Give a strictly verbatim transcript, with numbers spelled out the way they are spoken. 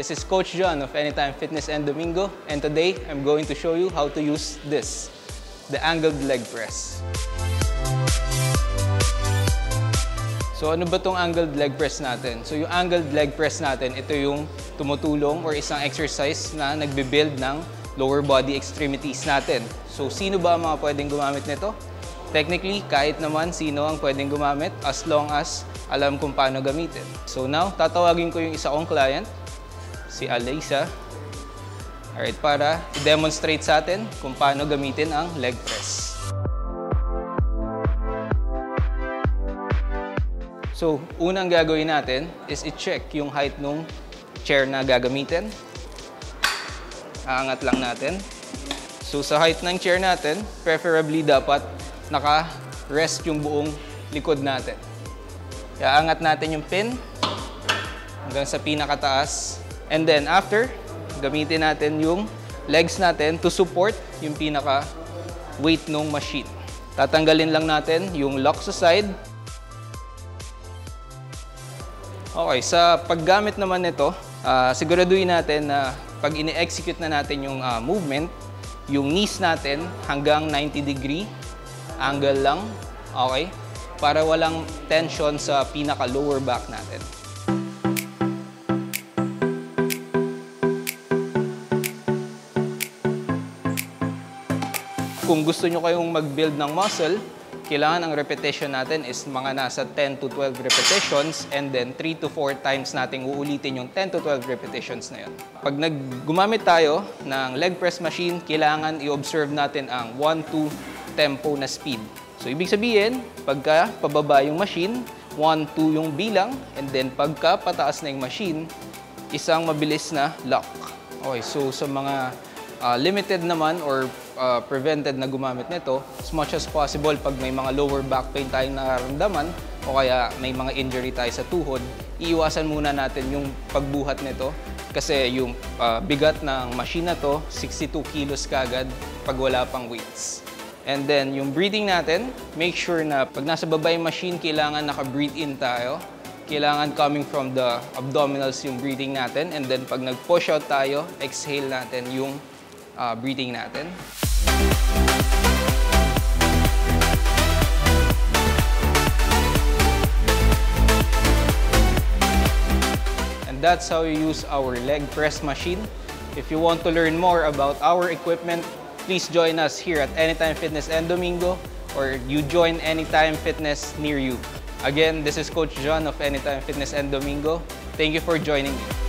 This is Coach John of Anytime Fitness and Domingo, and today I'm going to show you how to use this, the angled leg press. So ano ba tong angled leg press natin? So yung angled leg press natin, ito yung tumutulong or isang exercise na nagbe-build ng lower body extremities natin. So sino ba ang mga pwedeng gumamit nito? Technically, kahit naman sino ang pwedeng gumamit as long as alam kung paano gamitin. So now, tatawagin ko yung isa kong client, si Alexa. Alright, para i-demonstrate sa atin kung paano gamitin ang leg press. So, unang gagawin natin is i-check yung height ng chair na gagamitin. Aangat lang natin. So, sa height ng chair natin, preferably dapat naka-rest yung buong likod natin. Kaya aangat natin yung pin hanggang sa pinakataas. And then after, gamitin natin yung legs natin to support yung pinaka-weight ng machine. Tatanggalin lang natin yung lock sa side. Okay, sa paggamit naman nito, uh, siguraduhin natin na pag ini-execute na natin yung uh, movement, yung knees natin hanggang ninety degree angle lang, okay? Para walang tension sa pinaka-lower back natin. Kung gusto nyo kayong mag-build ng muscle, kailangan ang repetition natin is mga nasa ten to twelve repetitions, and then three to four times natin uulitin yung ten to twelve repetitions na yun. Pag naggumamit tayo ng leg press machine, kailangan i-observe natin ang one two tempo na speed. So ibig sabihin, pagka pababa yung machine, one two yung bilang, and then pagka pataas na yung machine, isang mabilis na lock. Okay, so sa mga Uh, limited naman or uh, prevented na gumamit nito, as much as possible pag may mga lower back pain tayong nararamdaman o kaya may mga injury tayo sa tuhod, iiwasan muna natin yung pagbuhat nito kasi yung uh, bigat ng machine na to, sixty-two kilos kagad pag wala pang weights. And then yung breathing natin, make sure na pag nasa baba yung machine, kailangan naka-breathe in tayo. Kailangan coming from the abdominals yung breathing natin, and then pag nag-push out tayo, exhale natin yung Uh, breathing natin. And that's how you use our leg press machine. If you want to learn more about our equipment, please join us here at Anytime Fitness and Domingo, or you join Anytime Fitness near you. Again, this is Coach John of Anytime Fitness and Domingo. Thank you for joining me.